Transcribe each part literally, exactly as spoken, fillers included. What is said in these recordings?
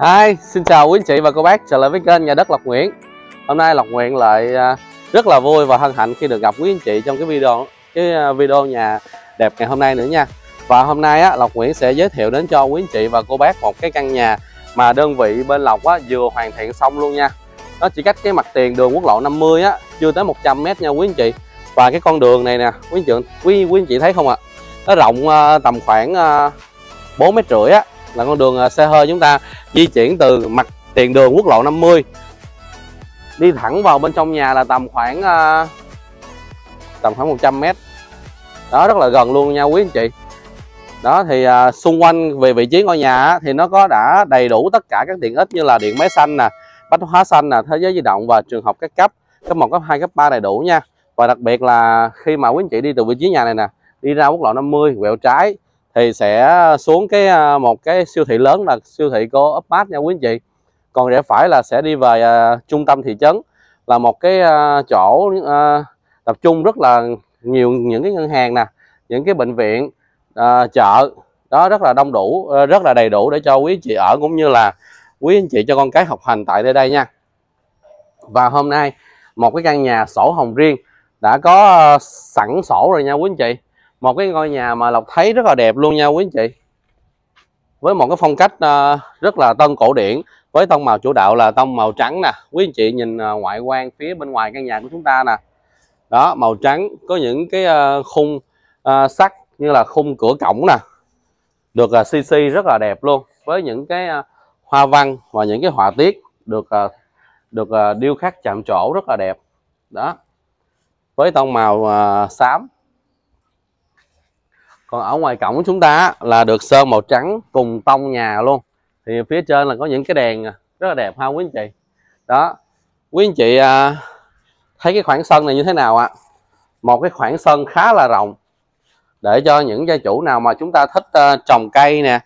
Hi, xin chào quý anh chị và cô bác trở lại với kênh Nhà đất Lộc Nguyễn. Hôm nay Lộc Nguyễn lại rất là vui và hân hạnh khi được gặp quý anh chị trong cái video cái video nhà đẹp ngày hôm nay nữa nha. Và hôm nay á, Lộc Nguyễn sẽ giới thiệu đến cho quý anh chị và cô bác một cái căn nhà mà đơn vị bên Lộc á, vừa hoàn thiện xong luôn nha. Nó chỉ cách cái mặt tiền đường quốc lộ năm mươi á, chưa tới một trăm mét nha quý anh chị. Và cái con đường này nè, quý anh chị, quý, quý anh chị thấy không ạ? À? Nó rộng tầm khoảng bốn mét rưỡi á, là con đường xe hơi chúng ta di chuyển từ mặt tiền đường quốc lộ năm mươi đi thẳng vào bên trong nhà là tầm khoảng tầm khoảng một trăm mét. Đó, rất là gần luôn nha quý anh chị. Đó thì xung quanh về vị trí ngôi nhà thì nó có đã đầy đủ tất cả các tiện ích như là điện máy xanh nè, bách hóa xanh nè, thế giới di động và trường học các cấp, cấp một, cấp hai, cấp ba đầy đủ nha. Và đặc biệt là khi mà quý anh chị đi từ vị trí nhà này nè, đi ra quốc lộ năm mươi quẹo trái thì sẽ xuống cái một cái siêu thị lớn là siêu thị Co Opmart nha quý anh chị. Còn rẽ phải là sẽ đi về uh, trung tâm thị trấn, là một cái uh, chỗ uh, tập trung rất là nhiều những cái ngân hàng nè, những cái bệnh viện, uh, chợ. Đó, rất là đông đủ, uh, rất là đầy đủ để cho quý anh chị ở cũng như là quý anh chị cho con cái học hành tại đây đây nha. Và hôm nay một cái căn nhà sổ hồng riêng đã có uh, sẵn sổ rồi nha quý anh chị. Một cái ngôi nhà mà Lộc thấy rất là đẹp luôn nha quý anh chị. Với một cái phong cách rất là tân cổ điển, với tông màu chủ đạo là tông màu trắng nè. Quý anh chị nhìn ngoại quan phía bên ngoài căn nhà của chúng ta nè. Đó, màu trắng, có những cái khung sắt như là khung cửa cổng nè, được xê xê rất là đẹp luôn, với những cái hoa văn và những cái họa tiết được được điêu khắc chạm trổ rất là đẹp. Đó, với tông màu xám. Còn ở ngoài cổng của chúng ta là được sơn màu trắng cùng tông nhà luôn. Thì phía trên là có những cái đèn rất là đẹp ha quý anh chị. Đó, quý anh chị thấy cái khoảng sân này như thế nào ạ? À? Một cái khoảng sân khá là rộng, để cho những gia chủ nào mà chúng ta thích trồng cây nè,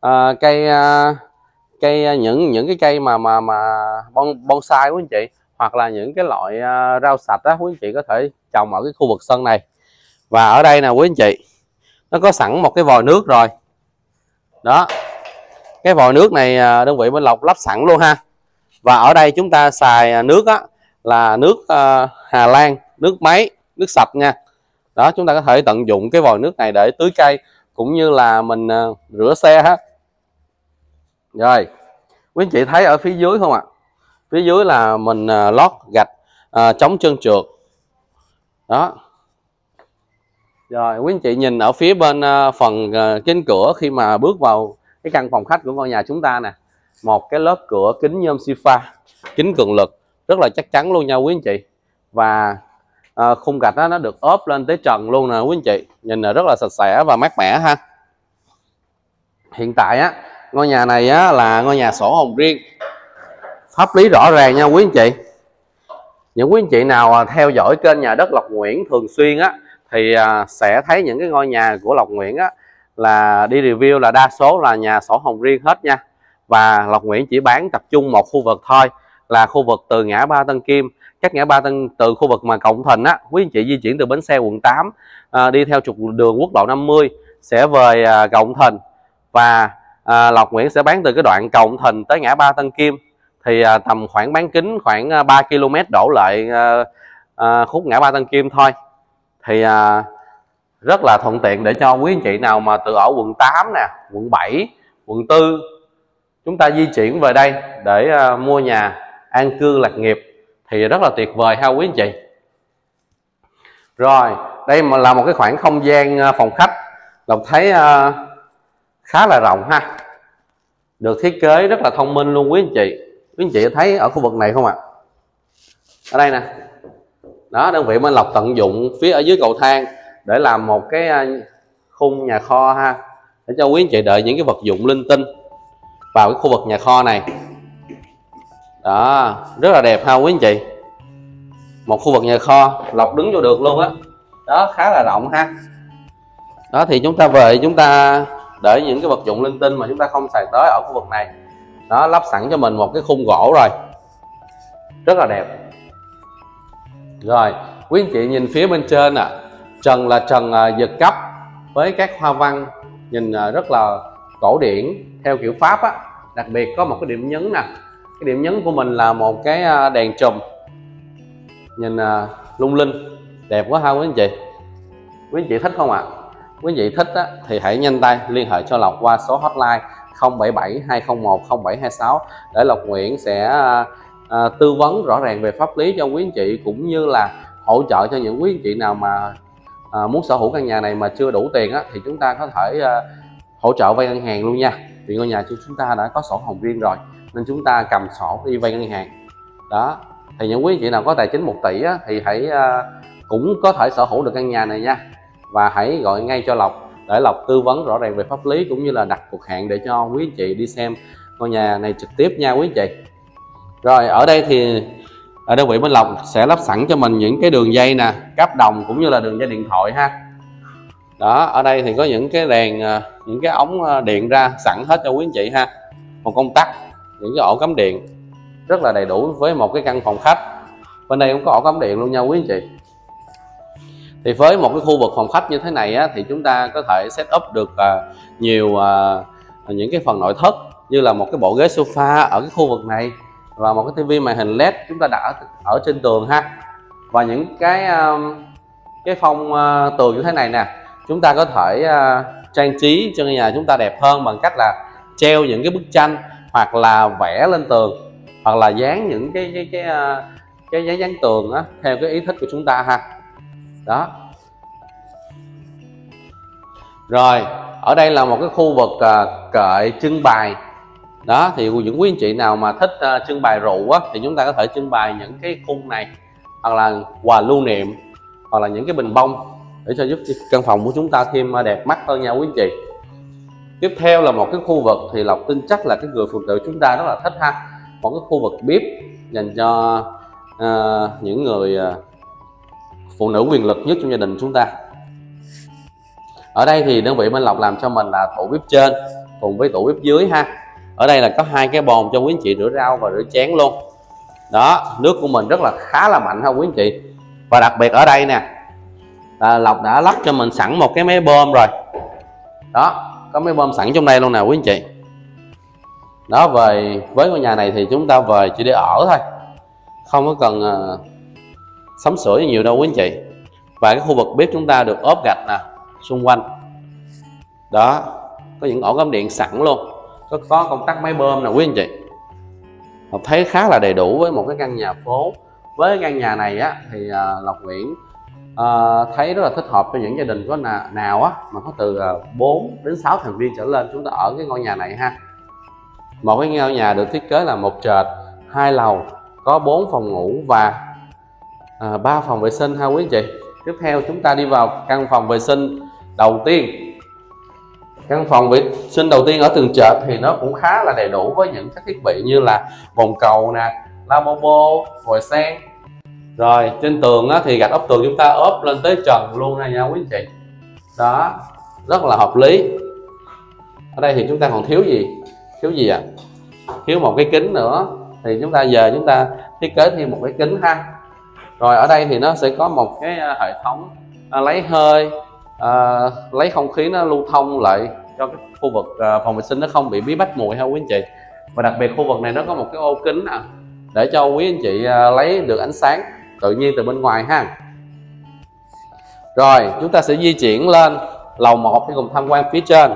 à, cây cây những những cái cây mà mà mà bon, bonsai quý anh chị, hoặc là những cái loại rau sạch đó quý anh chị có thể trồng ở cái khu vực sân này. Và ở đây nè quý anh chị, nó có sẵn một cái vòi nước rồi. Đó, cái vòi nước này đơn vị bên Lộc lắp sẵn luôn ha. Và ở đây chúng ta xài nước á, là nước uh, Hà Lan, nước máy, nước sạch nha. Đó, chúng ta có thể tận dụng cái vòi nước này để tưới cây cũng như là mình uh, rửa xe ha. Rồi, quý anh chị thấy ở phía dưới không ạ? À? Phía dưới là mình uh, lót gạch uh, chống trơn trượt. Đó. Rồi quý anh chị nhìn ở phía bên phần kính cửa khi mà bước vào cái căn phòng khách của ngôi nhà chúng ta nè. Một cái lớp cửa kính nhôm xi pha, kính cường lực, rất là chắc chắn luôn nha quý anh chị. Và à, khung gạch đó, nó được ốp lên tới trần luôn nè quý anh chị. Nhìn là rất là sạch sẽ và mát mẻ ha. Hiện tại á, ngôi nhà này á, là ngôi nhà sổ hồng riêng, pháp lý rõ ràng nha quý anh chị. Những quý anh chị nào theo dõi kênh Nhà đất Lộc Nguyễn thường xuyên á, thì sẽ thấy những cái ngôi nhà của Lộc Nguyễn á, là đi review là đa số là nhà sổ hồng riêng hết nha. Và Lộc Nguyễn chỉ bán tập trung một khu vực thôi, là khu vực từ ngã ba Tân Kim, cách ngã ba Tân, từ khu vực mà Cộng Thành á, quý anh chị di chuyển từ bến xe quận tám à, đi theo trục đường quốc lộ năm mươi sẽ về à, Cộng Thành. Và à, Lộc Nguyễn sẽ bán từ cái đoạn Cộng Thành tới ngã ba Tân Kim thì à, tầm khoảng bán kính khoảng ba ki lô mét đổ lại à, à, khúc ngã ba Tân Kim thôi. Thì à, rất là thuận tiện để cho quý anh chị nào mà từ ở quận tám nè, quận bảy, quận tư chúng ta di chuyển về đây để à, mua nhà an cư lạc nghiệp thì rất là tuyệt vời ha quý anh chị. Rồi, đây mà là một cái khoảng không gian phòng khách Lộc thấy à, khá là rộng ha. Được thiết kế rất là thông minh luôn quý anh chị. Quý anh chị thấy ở khu vực này không ạ? À? Ở đây nè. Đó, đơn vị bên Lộc tận dụng phía ở dưới cầu thang để làm một cái khung nhà kho ha, để cho quý anh chị đợi những cái vật dụng linh tinh vào cái khu vực nhà kho này. Đó, rất là đẹp ha quý anh chị. Một khu vực nhà kho Lộc đứng vô được luôn á. Đó. Đó, khá là rộng ha. Đó thì chúng ta về chúng ta để những cái vật dụng linh tinh mà chúng ta không xài tới ở khu vực này. Đó, lắp sẵn cho mình một cái khung gỗ rồi, rất là đẹp. Rồi, quý anh chị nhìn phía bên trên ạ, à, trần là trần à, giật cấp với các hoa văn nhìn à, rất là cổ điển theo kiểu Pháp á. Đặc biệt có một cái điểm nhấn nè, cái điểm nhấn của mình là một cái đèn chùm nhìn lung linh, đẹp quá ha quý anh chị. Quý anh chị thích không ạ? À? Quý anh chị thích á, thì hãy nhanh tay liên hệ cho Lộc qua số hotline không bảy bảy hai không một không bảy hai sáu để Lộc Nguyễn sẽ à, à, tư vấn rõ ràng về pháp lý cho quý anh chị, cũng như là hỗ trợ cho những quý anh chị nào mà à, muốn sở hữu căn nhà này mà chưa đủ tiền á, thì chúng ta có thể à, hỗ trợ vay ngân hàng luôn nha. Vì ngôi nhà chúng ta đã có sổ hồng riêng rồi nên chúng ta cầm sổ đi vay ngân hàng đó. Thì những quý anh chị nào có tài chính một tỷ á, thì hãy à, cũng có thể sở hữu được căn nhà này nha, và hãy gọi ngay cho Lộc để Lộc tư vấn rõ ràng về pháp lý, cũng như là đặt cuộc hẹn để cho quý anh chị đi xem ngôi nhà này trực tiếp nha quý anh chị. Rồi ở đây thì ở đơn vị bên Lộc sẽ lắp sẵn cho mình những cái đường dây nè, cáp đồng cũng như là đường dây điện thoại ha. Đó, ở đây thì có những cái đèn, những cái ống điện ra sẵn hết cho quý anh chị ha, một công tắc, những cái ổ cắm điện rất là đầy đủ với một cái căn phòng khách. Bên đây cũng có ổ cắm điện luôn nha quý anh chị. Thì với một cái khu vực phòng khách như thế này á, thì chúng ta có thể set up được à, nhiều à, những cái phần nội thất, như là một cái bộ ghế sofa ở cái khu vực này, và một cái tivi màn hình led chúng ta đã ở trên tường ha. Và những cái à, cái phong à, tường như thế này nè, chúng ta có thể à, trang trí cho nhà chúng ta đẹp hơn bằng cách là treo những cái bức tranh, hoặc là vẽ lên tường, hoặc là dán những cái cái cái cái, cái giấy dán tường á, theo cái ý thích của chúng ta ha. Đó. Rồi ở đây là một cái khu vực à, kệ trưng bày. Đó, thì những quý anh chị nào mà thích à, trưng bày rượu á, thì chúng ta có thể trưng bày những cái khung này, hoặc là quà lưu niệm, hoặc là những cái bình bông, để cho giúp căn phòng của chúng ta thêm đẹp mắt hơn nha quý anh chị. Tiếp theo là một cái khu vực thì Lộc tin chắc là cái người phụ nữ chúng ta rất là thích ha. Một cái khu vực bếp dành cho à, những người à, phụ nữ quyền lực nhất trong gia đình chúng ta. Ở đây thì đơn vị bên Lộc làm cho mình là tủ bếp trên cùng với tủ bếp dưới ha. Ở đây là có hai cái bồn cho quý anh chị rửa rau và rửa chén luôn. Đó, nước của mình rất là khá là mạnh ha quý anh chị. Và đặc biệt ở đây nè, à, Lộc đã lắp cho mình sẵn một cái máy bơm rồi. Đó, có máy bơm sẵn trong đây luôn nè quý anh chị. Đó, về với ngôi nhà này thì chúng ta về chỉ để ở thôi, không có cần à, sắm sửa nhiều đâu quý anh chị. Và cái khu vực bếp chúng ta được ốp gạch nè xung quanh. Đó, có những ổ cắm điện sẵn luôn, có, có công tắc máy bơm nè quý anh chị. Lộc thấy khá là đầy đủ với một cái căn nhà phố. Với căn nhà này á, thì à, Lộc Nguyễn à, thấy rất là thích hợp cho những gia đình có nào, nào á, mà có từ à, bốn đến sáu thành viên trở lên chúng ta ở cái ngôi nhà này ha. Một cái ngôi nhà được thiết kế là một trệt, hai lầu, có bốn phòng ngủ và À, ba phòng vệ sinh ha quý anh chị. Tiếp theo chúng ta đi vào căn phòng vệ sinh đầu tiên. Căn phòng vệ sinh đầu tiên ở tầng trệt thì nó cũng khá là đầy đủ với những các thiết bị như là bồn cầu nè, lavabo, vòi sen. Rồi trên tường á, thì gạch ốp tường chúng ta ốp lên tới trần luôn này nha quý anh chị. Đó, rất là hợp lý. Ở đây thì chúng ta còn thiếu gì? Thiếu gì ạ? À? Thiếu một cái kính nữa. Thì chúng ta giờ chúng ta thiết kế thêm một cái kính ha. Rồi ở đây thì nó sẽ có một cái hệ thống à, lấy hơi, à, lấy không khí nó lưu thông lại cho cái khu vực à, phòng vệ sinh nó không bị bí bách mùi ha quý anh chị. Và đặc biệt khu vực này nó có một cái ô kính à, để cho quý anh chị à, lấy được ánh sáng tự nhiên từ bên ngoài ha. Rồi chúng ta sẽ di chuyển lên lầu một để cùng tham quan phía trên.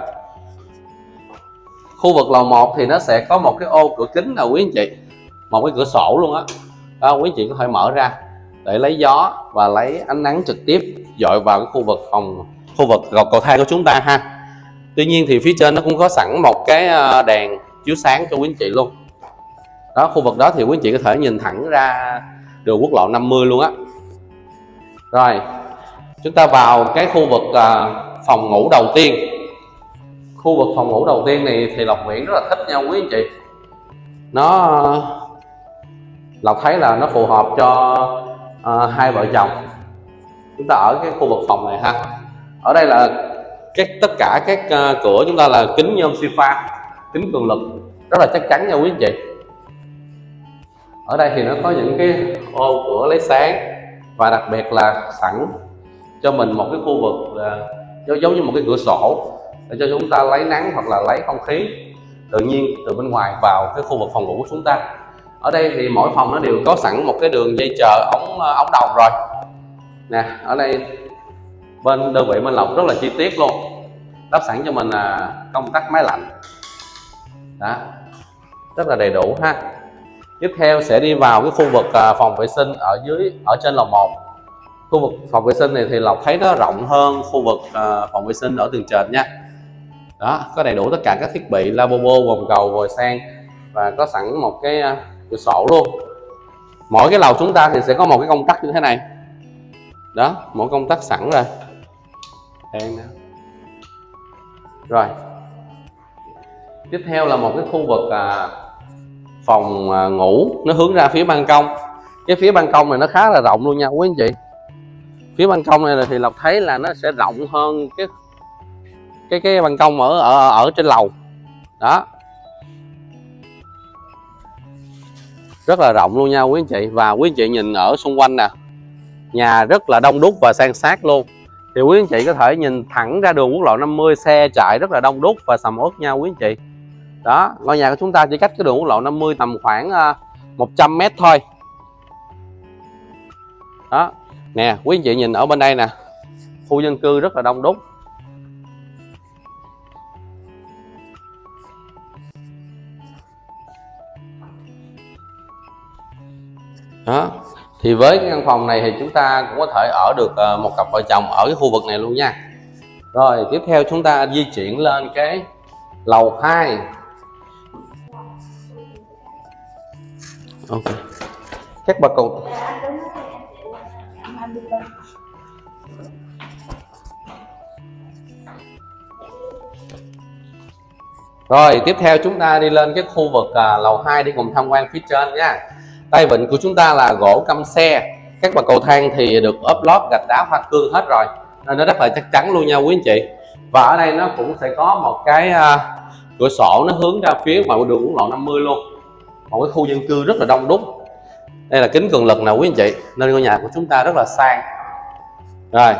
Khu vực lầu một thì nó sẽ có một cái ô cửa kính nào quý anh chị, một cái cửa sổ luôn á. Đó. Đó, quý anh chị có thể mở ra để lấy gió và lấy ánh nắng trực tiếp dọi vào cái khu vực phòng khu vực gọc cầu thang của chúng ta ha. Tuy nhiên thì phía trên nó cũng có sẵn một cái đèn chiếu sáng cho quý anh chị luôn. Đó, khu vực đó thì quý anh chị có thể nhìn thẳng ra đường quốc lộ năm mươi luôn á. Rồi, chúng ta vào cái khu vực phòng ngủ đầu tiên. Khu vực phòng ngủ đầu tiên này thì Lộc Nguyễn rất là thích nha quý anh chị. Nó Lộc thấy là nó phù hợp cho À, hai vợ chồng chúng ta ở cái khu vực phòng này ha. Ở đây là các tất cả các uh, cửa chúng ta là kính nhôm xi pha, kính cường lực rất là chắc chắn nha quý anh chị. Ở đây thì nó có những cái ô cửa lấy sáng, và đặc biệt là sẵn cho mình một cái khu vực uh, giống như một cái cửa sổ để cho chúng ta lấy nắng hoặc là lấy không khí. tự nhiên từ bên ngoài vào cái khu vực phòng ngủ của chúng ta. Ở đây thì mỗi phòng nó đều có sẵn một cái đường dây chờ ống ống đồng rồi nè. Ở đây bên đơn vị bên Lộc rất là chi tiết luôn, lắp sẵn cho mình là công tắc máy lạnh đó, rất là đầy đủ ha. Tiếp theo sẽ đi vào cái khu vực phòng vệ sinh ở dưới, ở trên lầu một. Khu vực phòng vệ sinh này thì Lộc thấy nó rộng hơn khu vực phòng vệ sinh ở tầng trệt nha. Đó, có đầy đủ tất cả các thiết bị lavabo, bồn cầu, vòi sen và có sẵn một cái cửa sổ luôn. Mỗi cái lầu chúng ta thì sẽ có một cái công tắc như thế này. Đó, mỗi công tắc sẵn rồi. Rồi. Tiếp theo là một cái khu vực phòng ngủ, nó hướng ra phía ban công. Cái phía ban công này nó khá là rộng luôn nha quý anh chị. Phía ban công này thì Lộc thấy là nó sẽ rộng hơn cái cái cái ban công ở ở ở trên lầu đó, rất là rộng luôn nha quý anh chị. Và quý anh chị nhìn ở xung quanh nè, nhà rất là đông đúc và san sát luôn, thì quý anh chị có thể nhìn thẳng ra đường quốc lộ năm mươi, xe chạy rất là đông đúc và sầm uất nha quý anh chị. Đó, ngôi nhà của chúng ta chỉ cách cái đường quốc lộ năm mươi tầm khoảng một trăm mét thôi. Đó nè quý anh chị nhìn ở bên đây nè, khu dân cư rất là đông đúc. Đó, thì với cái căn phòng này thì chúng ta cũng có thể ở được một cặp vợ chồng ở cái khu vực này luôn nha. Rồi tiếp theo chúng ta di chuyển lên cái lầu hai. Ok, các bà cụ. Rồi tiếp theo chúng ta đi lên cái khu vực à, lầu hai đi cùng tham quan phía trên nha. Tay vịn của chúng ta là gỗ căm xe, các bậc cầu thang thì được ốp lót gạch đá hoa cương hết rồi nên nó rất là chắc chắn luôn nha quý anh chị. Và ở đây nó cũng sẽ có một cái à, cửa sổ nó hướng ra phía ngoài đường quốc lộ năm mươi luôn. Một cái khu dân cư rất là đông đúc. Đây là kính cường lực nè quý anh chị, nên ngôi nhà của chúng ta rất là sang. Rồi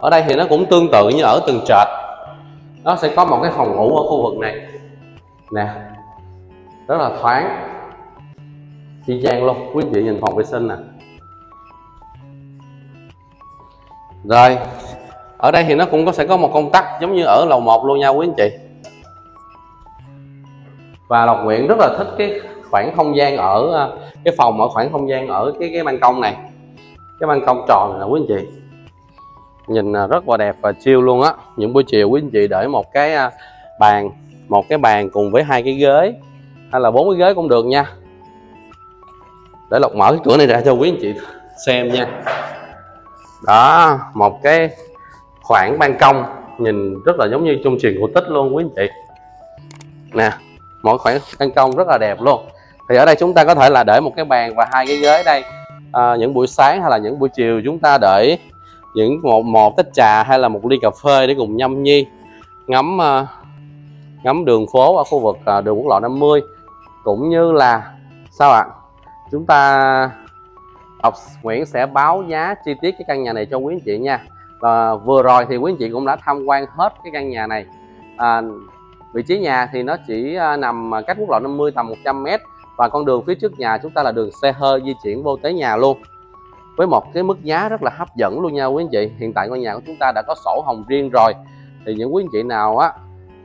ở đây thì nó cũng tương tự như ở tầng trệt, nó sẽ có một cái phòng ngủ ở khu vực này nè, rất là thoáng chi chang luôn. Quý vị nhìn phòng vệ sinh nè. Rồi ở đây thì nó cũng có sẽ có một công tắc giống như ở lầu một luôn nha quý anh chị. Và Lộc Nguyễn rất là thích cái khoảng không gian ở cái phòng, ở khoảng không gian ở cái cái ban công này, cái ban công tròn này nè quý anh chị, nhìn rất là đẹp và chill luôn á. Những buổi chiều quý anh chị để một cái bàn, một cái bàn cùng với hai cái ghế hay là bốn cái ghế cũng được nha. Để Lộc mở cái cửa này ra cho quý anh chị xem nha. Đó, một cái khoảng ban công nhìn rất là giống như trong truyện cổ tích luôn quý anh chị nè. Mỗi khoảng ban công rất là đẹp luôn. Thì ở đây chúng ta có thể là để một cái bàn và hai cái ghế đây. À, những buổi sáng hay là những buổi chiều chúng ta để những một một tách trà hay là một ly cà phê để cùng nhâm nhi ngắm uh, ngắm đường phố ở khu vực uh, đường quốc lộ năm mươi, cũng như là sao ạ? À? Chúng ta Lộc Nguyễn sẽ báo giá chi tiết cái căn nhà này cho quý anh chị nha. Và vừa rồi thì quý anh chị cũng đã tham quan hết cái căn nhà này. À, vị trí nhà thì nó chỉ nằm cách quốc lộ năm mươi tầm một trăm mét và con đường phía trước nhà chúng ta là đường xe hơi di chuyển vô tới nhà luôn, với một cái mức giá rất là hấp dẫn luôn nha quý anh chị. Hiện tại ngôi nhà của chúng ta đã có sổ hồng riêng rồi, thì những quý anh chị nào á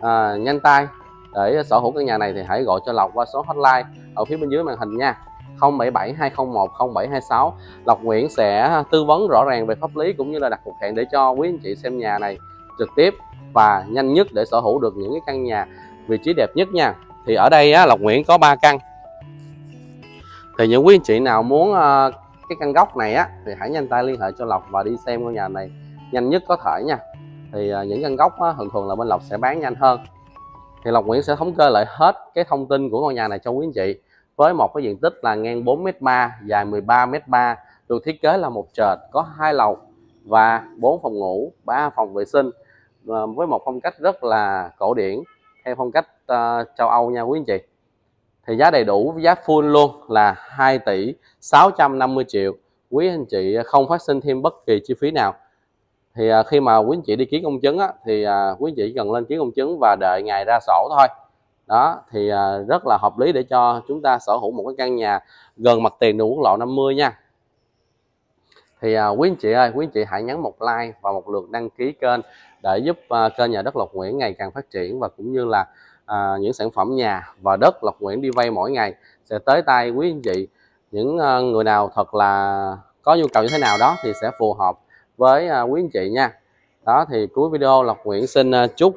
à, nhanh tay để sở hữu căn nhà này thì hãy gọi cho Lộc qua số hotline ở phía bên dưới màn hình nha, không bảy bảy hai không một không bảy hai sáu. Lộc Nguyễn sẽ tư vấn rõ ràng về pháp lý cũng như là đặt cuộc hẹn để cho quý anh chị xem nhà này trực tiếp và nhanh nhất để sở hữu được những cái căn nhà vị trí đẹp nhất nha. Thì ở đây á, Lộc Nguyễn có ba căn, thì những quý anh chị nào muốn à, cái căn góc này á thì hãy nhanh tay liên hệ cho Lộc và đi xem ngôi nhà này nhanh nhất có thể nha. Thì à, những căn góc á, thường thường là bên Lộc sẽ bán nhanh hơn. Thì Lộc Nguyễn sẽ thống kê lại hết cái thông tin của ngôi nhà này cho quý anh chị, với một cái diện tích là ngang bốn mét ba, dài mười ba mét ba, được thiết kế là một trệt, có hai lầu và bốn phòng ngủ, ba phòng vệ sinh, với một phong cách rất là cổ điển theo phong cách uh, châu Âu nha quý anh chị. Thì giá đầy đủ, giá full luôn là hai tỷ sáu trăm năm mươi triệu. Quý anh chị không phát sinh thêm bất kỳ chi phí nào. Thì uh, khi mà quý anh chị đi ký công chứng á, thì uh, quý anh chị cần lên ký công chứng và đợi ngày ra sổ thôi. đó thì rất là hợp lý để cho chúng ta sở hữu một cái căn nhà gần mặt tiền đường quốc lộ năm mươi nha. Thì quý anh chị ơi, quý anh chị hãy nhấn một like và một lượt đăng ký kênh để giúp kênh nhà đất Lộc Nguyễn ngày càng phát triển, và cũng như là à, những sản phẩm nhà và đất Lộc Nguyễn đi vay mỗi ngày sẽ tới tay quý anh chị những người nào thật là có nhu cầu như thế nào đó thì sẽ phù hợp với quý anh chị nha. Đó thì cuối video Lộc Nguyễn xin chúc,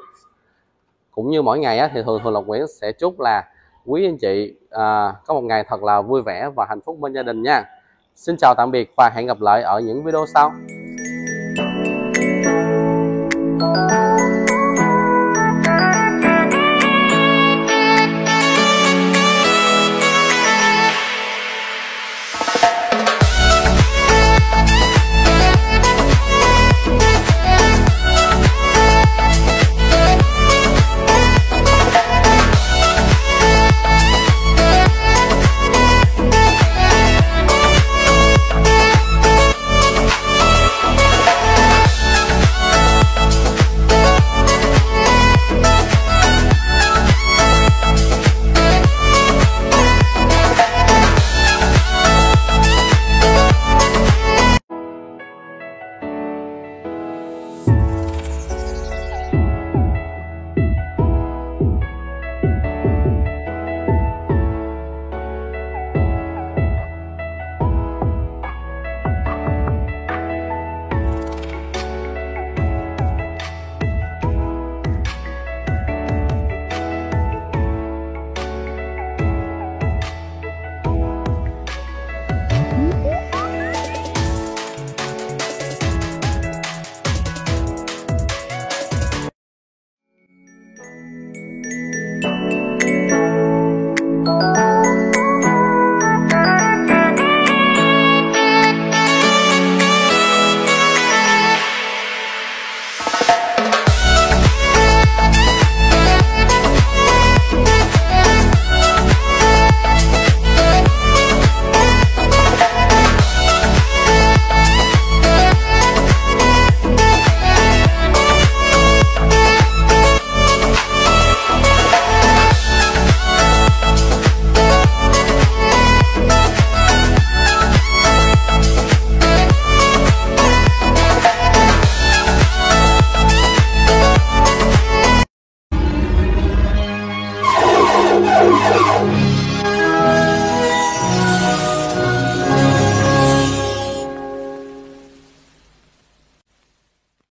cũng như mỗi ngày thì thường thường Lộc Nguyễn sẽ chúc là quý anh chị à, có một ngày thật là vui vẻ và hạnh phúc bên gia đình nha. Xin chào tạm biệt và hẹn gặp lại ở những video sau.